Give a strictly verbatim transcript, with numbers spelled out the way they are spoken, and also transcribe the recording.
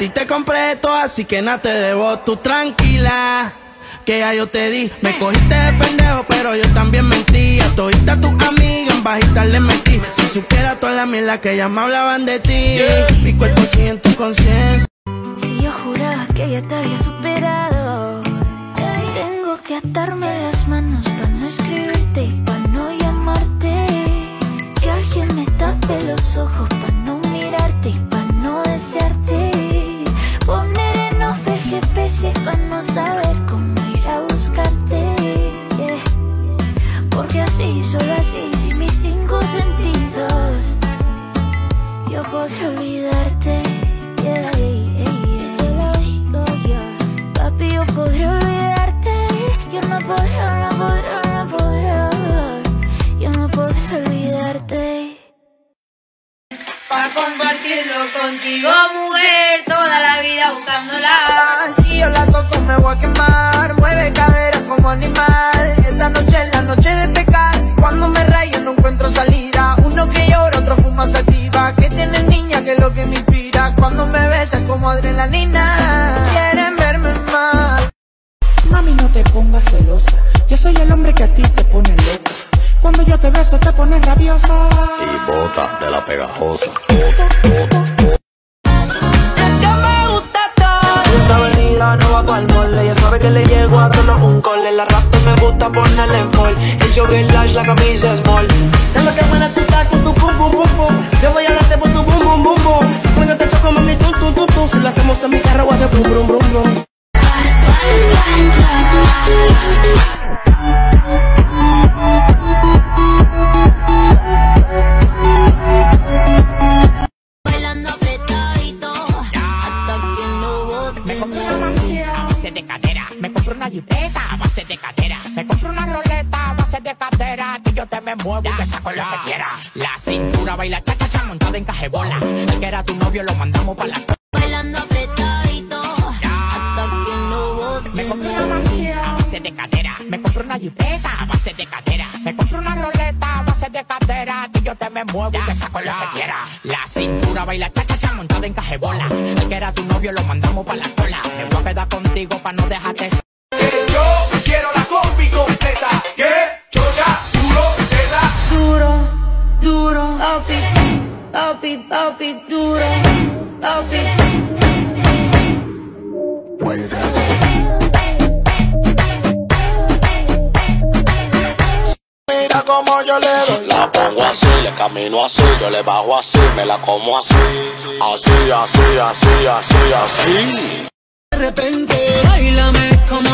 ti te compré esto, así que nada te debo. Tú tranquila, que ya yo te di. Me cogiste de pendejo, pero yo también mentí. A todita tu amiga en bajita le mentí. Si supiera toda la mierda que ya me hablaban de ti, yeah. Mi cuerpo sigue en tu conciencia. Si yo juraba que ya te había superado, tengo que atarme las manos para no escribirte y para no llamarte. Que alguien me tape los ojos para no mirarte y para no desearte. Poner en off el G P S para no saber cómo ir a buscarte, yeah. Porque así, solo así, sin mis cinco sentidos, yo podré olvidarte, yeah. Papi, yo podré olvidarte. Yo no podré, no podré, no podré. Yo no podré olvidarte. Pa' compartirlo contigo, mujer, toda la vida buscándola. Si yo la toco me voy a quemar. Mueve cadera como animal. Esta noche es la noche de pecar. Cuando me rayo no encuentro salida. Uno que llora, otro fuma sativa. Que tiene niña que es lo que me inspira. Cuando me besan como adrenalina. Quieren verme mal. Mami, no te pongas celosa. Yo soy el hombre que a ti te pone loca. Cuando yo te beso te pones rabiosa. Y bota de la pegajosa. Es que me gusta todo. Esta avenida no va pa'l mole. Ya sabe que le llego a darnos un cole. La rap me gusta ponerle en fall. El jogger lash, la camisa small. En la cámara tú estás con tu pum pum pum pum. Yo voy a darte por tu bum bum bum bum. Cuando te choco mami tum tum tum tum. Si lo hacemos en mi carro va a ser brum brum brum brum. Bailando apretadito hasta que no bote. Me compro una mansión a base de cadera. Me compro una jipeta a base de cadera. Me compro una roleta a base de cadera. Que yo te me muevo y te saco lo que quiera. La cintura baila cha cha cha montada en cajebola. El que era tu novio lo mandamos para la. Bailando apretadito hasta que no bote. Me compro una mansión a base de cadera. Me compro una jipeta a base de cadera. Me compro una roleta a base de cadera. Que yo te me muevo y te saco lo que quiera. La cintura baila cha cha cha montada en cajebola. El que era tu novio lo mandamos para la cola. Me voy a quedar contigo pa' no dejarte. Yo quiero la combi completa. Que chocha, duro, teta. Duro, duro, opi, opi, opi, duro, opi. Mira como yo le doy. La pongo así, le camino así, yo le bajo así, me la como así. Así, así, así, así, así. De repente, báilame como